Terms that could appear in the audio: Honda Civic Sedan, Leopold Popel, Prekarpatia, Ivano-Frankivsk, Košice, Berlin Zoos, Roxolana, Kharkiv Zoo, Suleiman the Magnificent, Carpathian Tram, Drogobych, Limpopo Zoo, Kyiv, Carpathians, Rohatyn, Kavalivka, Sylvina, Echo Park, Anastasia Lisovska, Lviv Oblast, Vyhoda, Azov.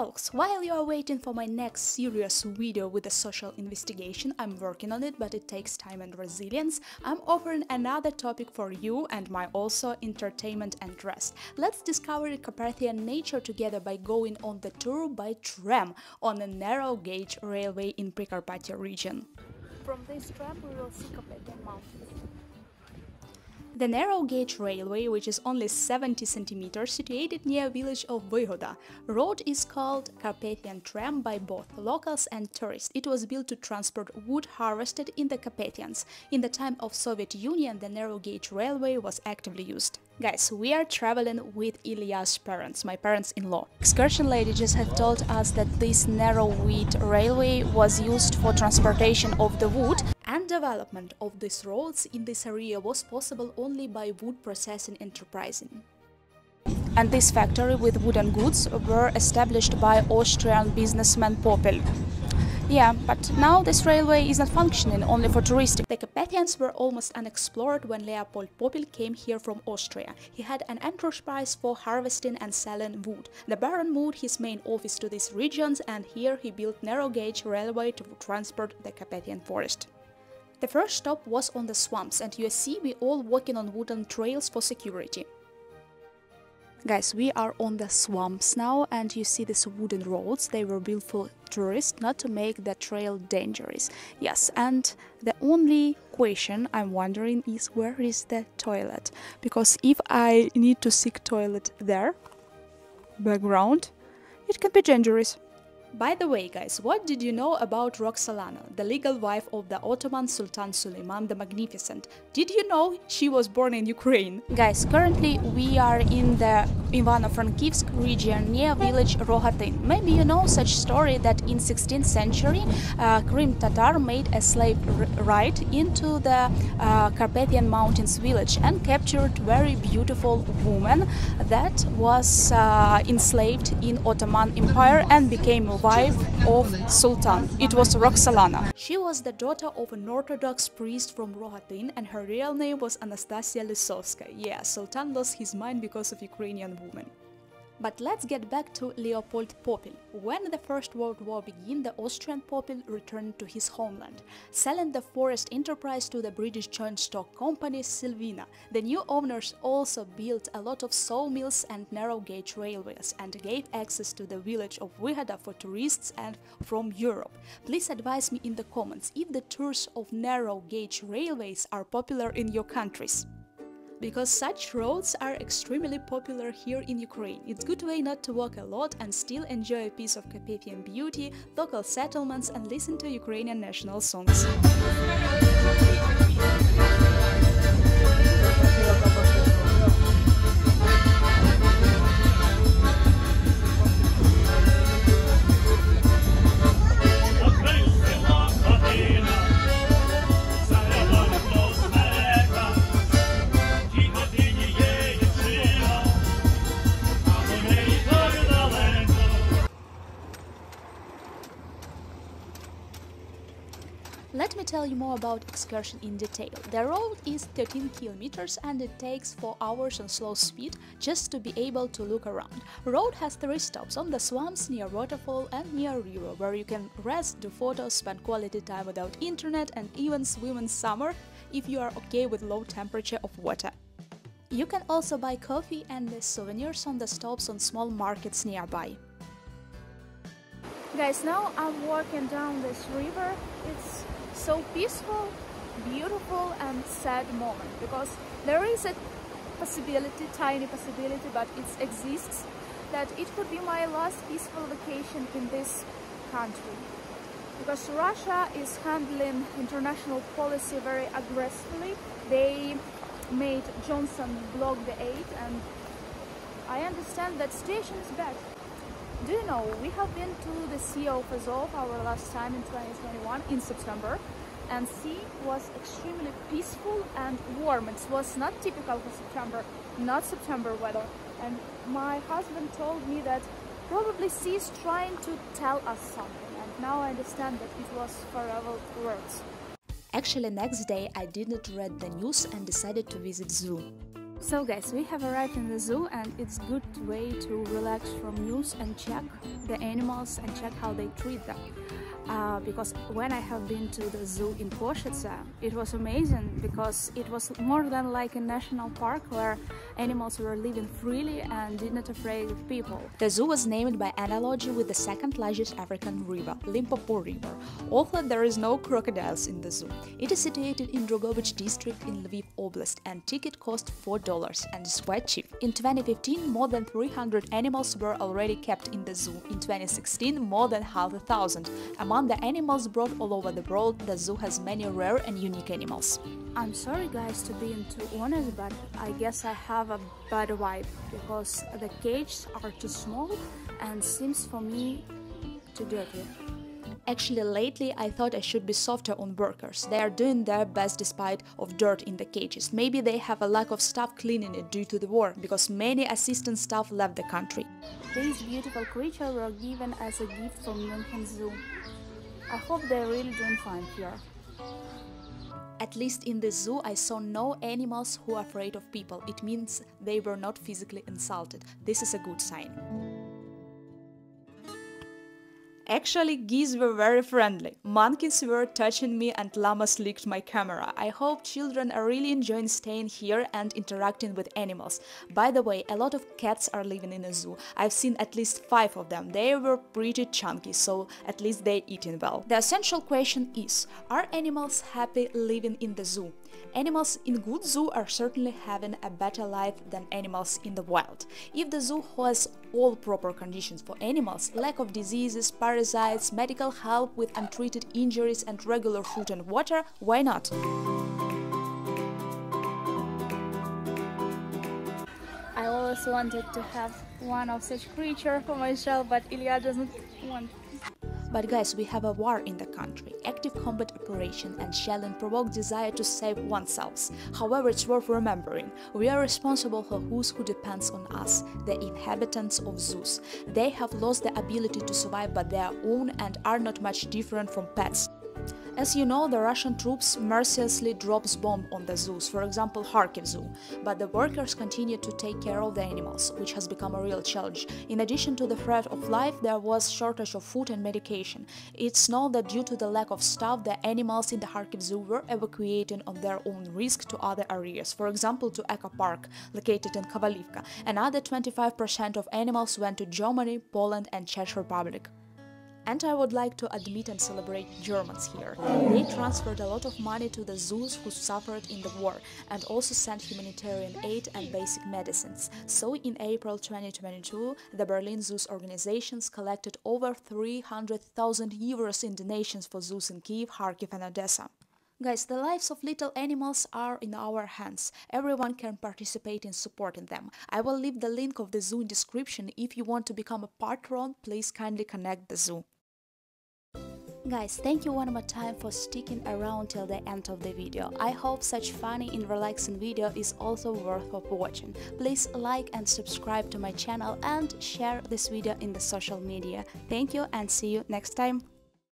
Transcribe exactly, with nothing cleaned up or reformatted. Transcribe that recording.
folks, while you are waiting for my next serious video with a social investigation, I'm working on it, but it takes time and resilience, I'm offering another topic for you and my also entertainment and rest. Let's discover Carpathian nature together by going on the tour by tram on a narrow gauge railway in Prekarpatia region. From this tram we will see Carpathian mountains. The narrow gauge railway, which is only seventy centimeters, situated near village of Vyhoda. Road is called Carpathian Tram by both locals and tourists. It was built to transport wood harvested in the Carpathians. In the time of Soviet Union, the narrow gauge railway was actively used. Guys, we are traveling with Ilya's parents, my parents-in-law. Excursion lady just had told us that this narrow wheat railway was used for transportation of the wood, and development of these roads in this area was possible only by wood processing enterprising. And this factory with wooden goods were established by Austrian businessman Popel. Yeah, but now this railway is not functioning, only for touristic. The Carpathians were almost unexplored when Leopold Popel came here from Austria. He had an enterprise for harvesting and selling wood. The Baron moved his main office to these regions, and here he built narrow gauge railway to transport the Carpathian forest. The first stop was on the swamps, and you see we all walking on wooden trails for security. Guys, we are on the swamps now, and you see these wooden roads. They were built for tourists, not to make the trail dangerous. Yes, and the only question I'm wondering is where is the toilet? Because if I need to seek toilet there, background, it can be dangerous. By the way, guys, what did you know about Roxolana, the legal wife of the Ottoman Sultan Suleiman the Magnificent? Did you know she was born in Ukraine? Guys, currently we are in the Ivano-Frankivsk region near village Rohatyn. Maybe you know such story that in sixteenth century uh, Krim Tatar made a slave ride into the uh, Carpathian Mountains village and captured very beautiful woman that was uh, enslaved in Ottoman Empire and became a wife of Sultan. It was Roxolana. She was the daughter of an Orthodox priest from Rohatyn, and her real name was Anastasia Lisovska. Yeah, Sultan lost his mind because of Ukrainian woman. But let's get back to Leopold Popel. When the First World War began, the Austrian Popel returned to his homeland, selling the forest enterprise to the British joint stock company Sylvina. The new owners also built a lot of sawmills and narrow gauge railways and gave access to the village of Vyhoda for tourists and from Europe. Please advise me in the comments if the tours of narrow gauge railways are popular in your countries, because such roads are extremely popular here in Ukraine. It's a good way not to walk a lot and still enjoy a piece of Carpathian beauty, local settlements, and listen to Ukrainian national songs. Let me tell you more about excursion in detail. The road is thirteen kilometers and it takes four hours on slow speed just to be able to look around. Road has three stops on the swamps, near waterfall and near river, where you can rest, do photos, spend quality time without internet and even swim in summer if you are okay with low temperature of water. You can also buy coffee and souvenirs on the stops on small markets nearby. Guys, now I'm walking down this river. It's so peaceful, beautiful and sad moment, because there is a possibility, tiny possibility, but it exists, that it could be my last peaceful vacation in this country, because Russia is handling international policy very aggressively. They made Johnson block the aid, and I understand that situation is bad. Do you know, we have been to the Sea of Azov our last time in twenty twenty-one in September, and sea was extremely peaceful and warm. It was not typical for September, not September weather. And my husband told me that probably sea is trying to tell us something, and now I understand that it was forever words. Actually, next day I didn't read the news and decided to visit zoo. So guys, we have arrived in the zoo and it's a good way to relax from news and check the animals and check how they treat them. Uh, because when I have been to the zoo in Košice, it was amazing because it was more than like a national park where animals were living freely and did not afraid of people. The zoo was named by analogy with the second largest African river, Limpopo River. Although there is no crocodiles in the zoo. It is situated in Drogobych district in Lviv Oblast and ticket cost four dollars and is quite cheap. In twenty fifteen, more than three hundred animals were already kept in the zoo. In twenty sixteen, more than half a thousand. Among the animals brought all over the world, the zoo has many rare and unique animals. I'm sorry guys to being too honest, but I guess I have a bad vibe because the cages are too small and seems for me too dirty. Actually, lately I thought I should be softer on workers. They are doing their best despite of dirt in the cages. Maybe they have a lack of staff cleaning it due to the war, because many assistant staff left the country. These beautiful creatures were given as a gift from München Zoo. I hope they're really doing fine here. At least in the zoo I saw no animals who are afraid of people. It means they were not physically insulted. This is a good sign. Actually, geese were very friendly. Monkeys were touching me and llamas licked my camera. I hope children are really enjoying staying here and interacting with animals. By the way, a lot of cats are living in a zoo. I've seen at least five of them. They were pretty chunky, so at least they're eating well. The essential question is, are animals happy living in the zoo? Animals in good zoo are certainly having a better life than animals in the wild. If the zoo has all proper conditions for animals, lack of diseases, parasites, medical help with untreated injuries and regular food and water, why not? I always wanted to have one of such creatures for myself, but Ilya doesn't want. But guys, we have a war in the country. Active combat operation and shelling provoke desire to save oneself. However, it's worth remembering. We are responsible for whose who depends on us, the inhabitants of zoos. They have lost the ability to survive by their own and are not much different from pets. As you know, the Russian troops mercilessly drops bombs on the zoos, for example Kharkiv Zoo, but the workers continue to take care of the animals, which has become a real challenge. In addition to the threat of life, there was shortage of food and medication. It's known that due to the lack of staff, the animals in the Kharkiv Zoo were evacuated on their own risk to other areas, for example to Echo Park, located in Kavalivka. Another twenty-five percent of animals went to Germany, Poland and Czech Republic. And I would like to admit and celebrate Germans here. They transferred a lot of money to the zoos who suffered in the war and also sent humanitarian aid and basic medicines. So in April twenty twenty-two, the Berlin Zoos organizations collected over three hundred thousand euros in donations for zoos in Kyiv, Kharkiv and Odessa. Guys, the lives of little animals are in our hands. Everyone can participate in supporting them. I will leave the link of the zoo in description. If you want to become a patron, please kindly connect the zoo. Guys, thank you one more time for sticking around till the end of the video. I hope such funny and relaxing video is also worth of watching. Please like and subscribe to my channel and share this video in the social media. Thank you and see you next time.